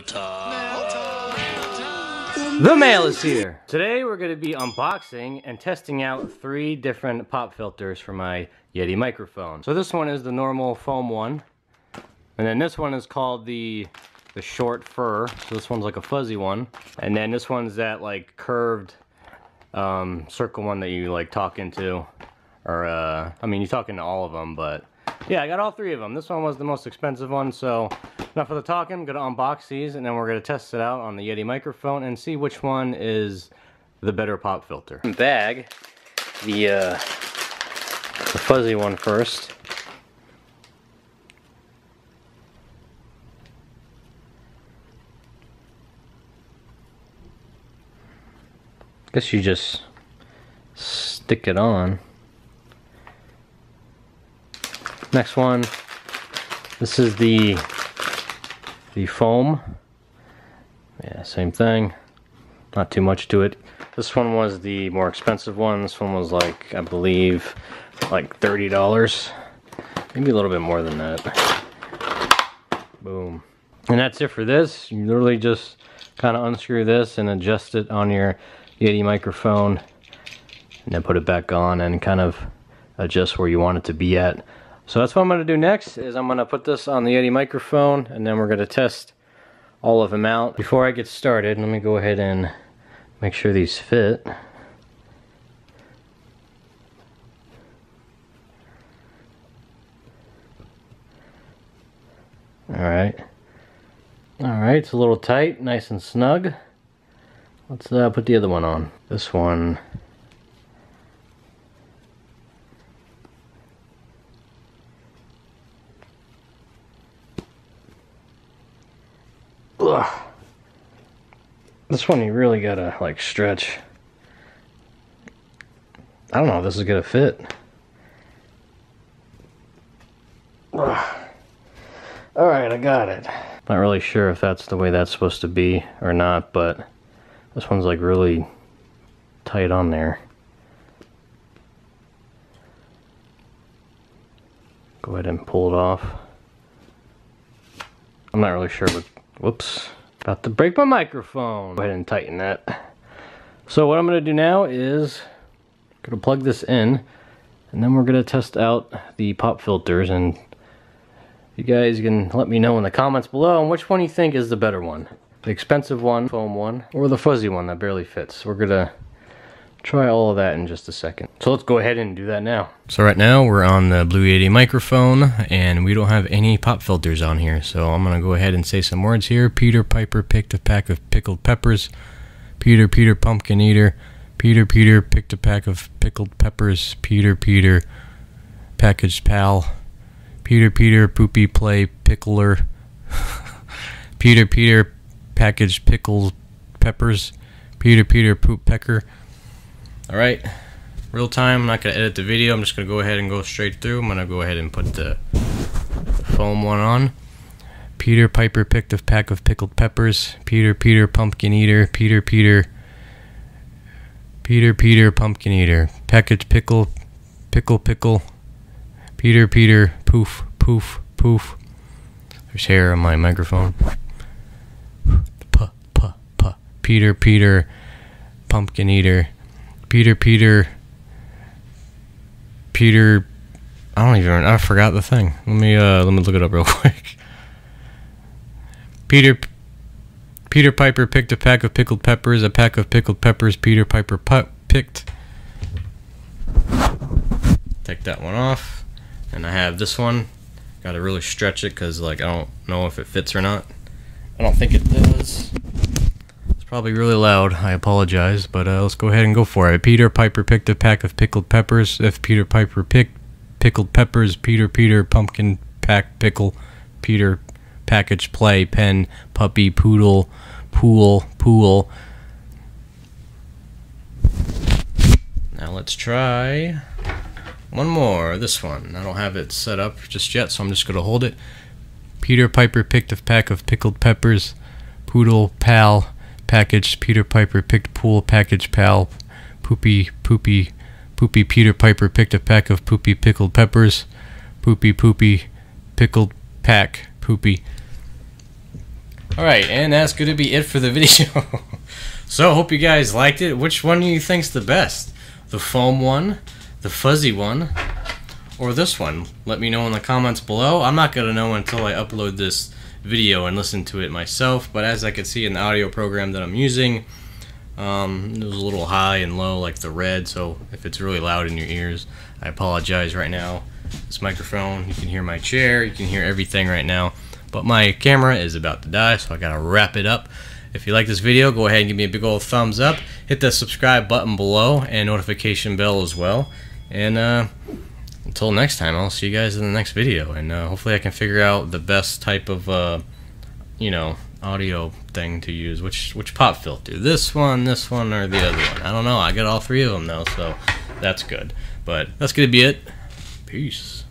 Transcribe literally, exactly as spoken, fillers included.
Mail time. Mail time. Mail time. The mail is here. Today we're going to be unboxing and testing out three different pop filters for my Yeti microphone. So this one is the normal foam one, and then this one is called the the short fur. So this one's like a fuzzy one, and then this one's that like curved um, circle one that you like talk into, or uh, I mean you talk into all of them, but yeah, I got all three of them. This one was the most expensive one, so. Enough for the talking, I'm going to unbox these and then we're going to test it out on the Yeti microphone and see which one is the better pop filter. Bag the, uh, the fuzzy one first. Guess you just stick it on. Next one, this is the The foam, yeah, same thing, not too much to it. This one was the more expensive one. This one was like, I believe, like thirty dollars, maybe a little bit more than that. Boom. And that's it for this. You literally just kind of unscrew this and adjust it on your Yeti microphone and then put it back on and kind of adjust where you want it to be at. So that's what I'm going to do next, is I'm going to put this on the Yeti microphone and then we're going to test all of them out. Before I get started, let me go ahead and make sure these fit. Alright. Alright, it's a little tight, nice and snug. Let's uh, put the other one on. This one. Ugh. This one you really gotta like stretch. I don't know if this is gonna fit. Alright, I got it. Not really sure if that's the way that's supposed to be or not, but this one's like really tight on there. Go ahead and pull it off. I'm not really sure what. Whoops, about to break my microphone. Go ahead and tighten that. So what I'm gonna do now is I'm gonna plug this in and then we're gonna test out the pop filters, and you guys can let me know in the comments below on which one you think is the better one. The expensive one, foam one, or the fuzzy one that barely fits. We're gonna try all of that in just a second. So let's go ahead and do that now. So right now we're on the Blue Yeti microphone and we don't have any pop filters on here. So I'm gonna go ahead and say some words here. Peter Piper picked a pack of pickled peppers. Peter, Peter, pumpkin eater. Peter, Peter picked a pack of pickled peppers. Peter, Peter, packaged pal. Peter, Peter, poopy play pickler. Peter, Peter, packaged pickled peppers. Peter, Peter, poop pecker. Alright, real time, I'm not going to edit the video, I'm just going to go ahead and go straight through. I'm going to go ahead and put the foam one on. Peter Piper picked a pack of pickled peppers. Peter, Peter, pumpkin eater. Peter, Peter, Peter, Peter, pumpkin eater. Package pickle, pickle, pickle. Peter, Peter, poof, poof, poof. There's hair on my microphone. Puh, puh, puh. Peter, Peter, pumpkin eater. Peter, Peter, Peter, I don't even, I forgot the thing. Let me, uh, let me look it up real quick. Peter, Peter Piper picked a pack of pickled peppers, a pack of pickled peppers, Peter Piper pu picked. Take that one off. And I have this one. Gotta really stretch it, because, like, I don't know if it fits or not. I don't think it does. Probably really loud, I apologize, but uh, let's go ahead and go for it. Peter Piper picked a pack of pickled peppers. If Peter Piper picked pickled peppers, Peter, Peter, pumpkin, pack, pickle, Peter, package, play, pen, puppy, poodle, pool, pool. Now let's try one more, this one. I don't have it set up just yet, so I'm just going to hold it. Peter Piper picked a pack of pickled peppers, poodle, pal, package, Peter Piper picked pool, package, pal, poopy, poopy, poopy, Peter Piper picked a pack of poopy pickled peppers, poopy, poopy, pickled pack, poopy. Alright, and that's going to be it for the video. So, hope you guys liked it. Which one do you think's the best? The foam one? The fuzzy one? Or this one? Let me know in the comments below. I'm not going to know until I upload this video and listen to it myself, but as I could see in the audio program that I'm using, um, it was a little high and low, like the red, so if it's really loud in your ears, I apologize right now. This microphone, you can hear my chair, you can hear everything right now, but my camera is about to die, so I gotta wrap it up. If you like this video, go ahead and give me a big old thumbs up, hit the subscribe button below, and notification bell as well, and uh, until next time, I'll see you guys in the next video, and uh, hopefully I can figure out the best type of, uh, you know, audio thing to use, which, which pop filter, this one, this one, or the other one. I don't know, I got all three of them though, so that's good, but that's gonna be it. Peace.